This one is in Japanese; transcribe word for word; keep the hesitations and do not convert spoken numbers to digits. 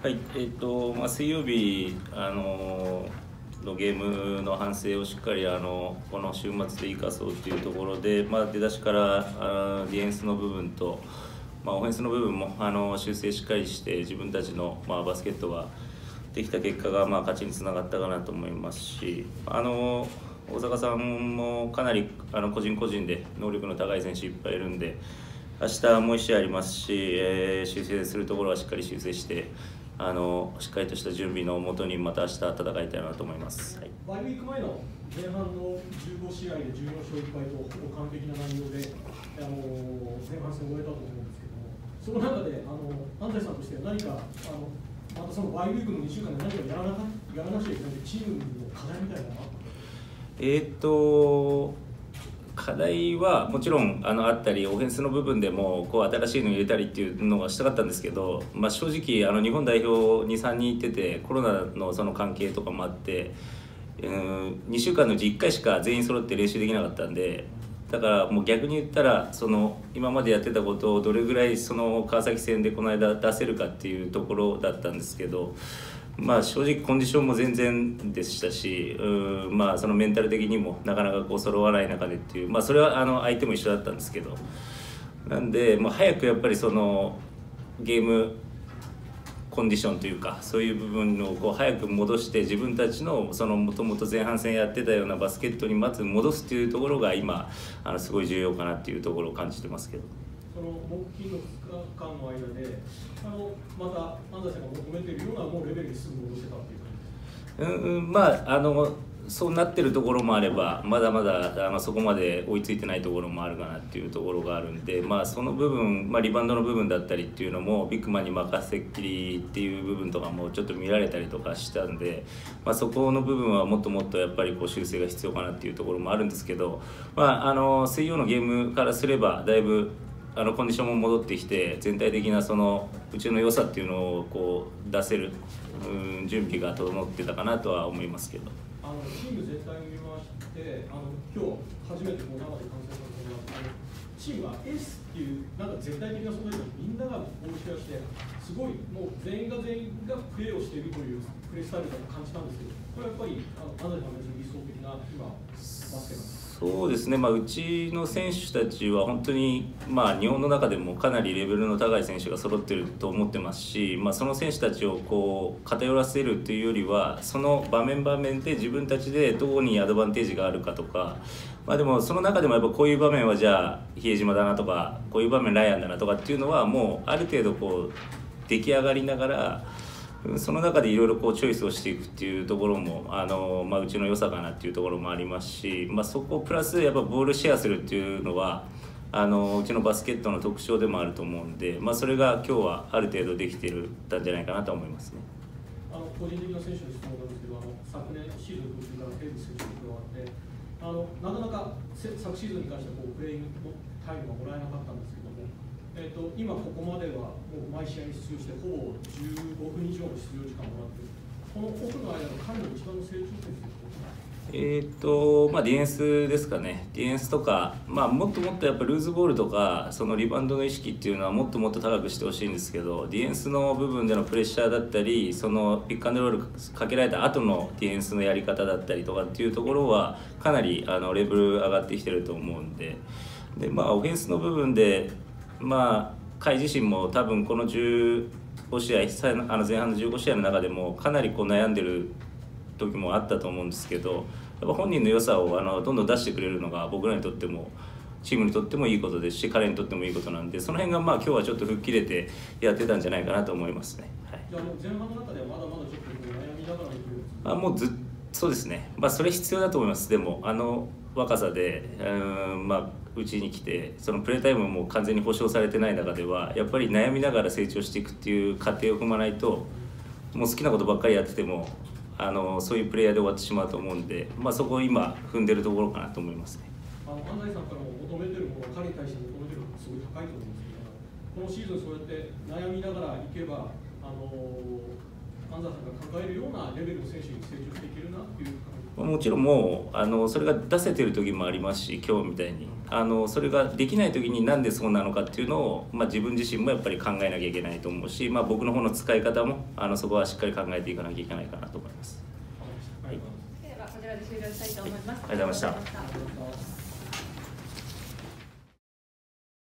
はい、えーとまあ、水曜日あののゲームの反省をしっかりあのこの週末で生かそうというところで、まあ、出だしからあディフェンスの部分と、まあ、オフェンスの部分もあの修正しっかりして自分たちの、まあ、バスケットができた結果が、まあ、勝ちにつながったかなと思いますし、あの大坂さんもかなりあの個人個人で能力の高い選手いっぱいいるんで、明日もういち試合ありますし、えー、修正するところはしっかり修正して。あのしっかりとした準備のもとにまた明日戦いたいなと思います。はい、バイウィーク前の前半のじゅうご試合でじゅうよんしょういっぱいとほぼ完璧な内容であの前半戦を終えたと思うんですけども、その中であの安西さんとして何かあのまたそのバイウィークのにしゅうかんで何かやらなかやらなくちゃいけないチームの課題みたいなのは？えっと課題はもちろん あのあったり、オフェンスの部分でもこう新しいの入れたりっていうのがしたかったんですけど、まあ、正直あの日本代表に、さんにん行っててコロナ の, その関係とかもあって、うん、にしゅうかんのうちいっかいしか全員揃って練習できなかったんで、だからもう逆に言ったらその今までやってたことをどれぐらいその川崎戦でこの間出せるかっていうところだったんですけど。まあ正直コンディションも全然でしたし、うーまあそのメンタル的にもなかなかこう揃わない中でっていう、まあ、それはあの相手も一緒だったんですけど、なんで、まあ、早くやっぱりそのゲームコンディションというかそういう部分をこう早く戻して、自分たちのそのもともと前半戦やってたようなバスケットにまず戻すというところが今あのすごい重要かなっていうところを感じてますけど。その木金のふつかかんの間であのまた安西さんが求めているようなもうレベルにすぐ戻してたっていう感じですか？うん、まああのそうなってるところもあれば、まだまだあのそこまで追いついてないところもあるかなっていうところがあるんで、まあ、その部分、まあ、リバウンドの部分だったりっていうのもビッグマンに任せっきりっていう部分とかもちょっと見られたりとかしたんで、まあ、そこの部分はもっともっとやっぱりこう修正が必要かなっていうところもあるんですけど、まあ、あの水曜のゲームからすればだいぶあのコンディションも戻ってきて、全体的なそのうちの良さっていうのをこう出せるうん準備が整ってたかなとは思いますけど、あのチーム全体を見回して、あの今日初めてこの生で観戦したことがあって、チームはエースっていうなんか全体的な存在でみんながボールシェアして、すごいもう全員が全員がプレーをしているというプレースタイルだと感じたんですけど、これやっぱり安西さんの理想的な今バスケなんですか？そうですね、まあ、うちの選手たちは本当に、まあ、日本の中でもかなりレベルの高い選手が揃っていると思ってますし、まあ、その選手たちをこう偏らせるというよりは、その場面場面で自分たちでどこにアドバンテージがあるかとか、まあ、でもその中でもやっぱこういう場面はじゃあ比江島だなとか、こういう場面ライアンだなとかっていうのはもうある程度こう出来上がりながら、その中でいろいろこうチョイスをしていくっていうところもあの、まあ、うちの良さかなっていうところもありますし、まあ、そこプラスやっぱボールシェアするっていうのはあのうちのバスケットの特徴でもあると思うんで、まあ、それが今日はある程度できてるたんじゃないかなと思いますね。あの個人的な選手の質問なんですけど、あの昨年シーズン途中からヘイブス選手に加わって、あのなかなか昨シーズンに関してはこうプレーイングタイムがもらえなかったんですけども、えーと、今ここまではもう毎試合に出場してほぼじゅうごふん以上の出場時間をもらっている、このオフの間の彼の一番の成長点ですえーとまあ、ディフェンスですかね。ディフェンスとか、まあ、もっともっとやっぱルーズボールとかそのリバウンドの意識っていうのはもっともっと高くしてほしいんですけど、ディフェンスの部分でのプレッシャーだったり、そのピックアンドロールかけられた後のディフェンスのやり方だったりとかっていうところはかなりあのレベル上がってきてると思うんで、で、まあ、オフェンスの部分でまあ、甲斐自身も多分このじゅうごしあい、あの前半のじゅうごしあいの中でもかなりこう悩んでる時もあったと思うんですけど、やっぱ本人の良さをあのどんどん出してくれるのが僕らにとってもチームにとってもいいことですし、彼にとってもいいことなんで、その辺がまあ今日はちょっと吹っ切れてやってたんじゃないかなと思いますね。はい、じゃあもう前半の中ではまだまだちょっと悩みながらいくんですか？あ、もうずそうですね、まあ、それ必要だと思います。でもあの若さでうん、まあ、うちに来てそのプレータイムも完全に保証されてない中ではやっぱり悩みながら成長していくっていう過程を踏まないと、もう好きなことばっかりやっててもあのそういうプレイヤーで終わってしまうと思うんで、まあ、そこを今踏んでるところかなと思いますね。あの安西さんからも求めてるもの、彼に対して求めてるものすごい高いと思うんですけど、このシーズンそうやって悩みながらいけばあの安安澤さんが抱えるようなレベルの選手に成長していけるなっていう感じ。もちろんもうあのそれが出せてる時もありますし、今日みたいにあのそれができない時になんでそうなのかっていうのを、まあ、自分自身もやっぱり考えなきゃいけないと思うし、まあ、僕の方の使い方もあのそこはしっかり考えていかなきゃいけないかなと思います。はい、ではこちらで終了したいと思います。ありがとうございました。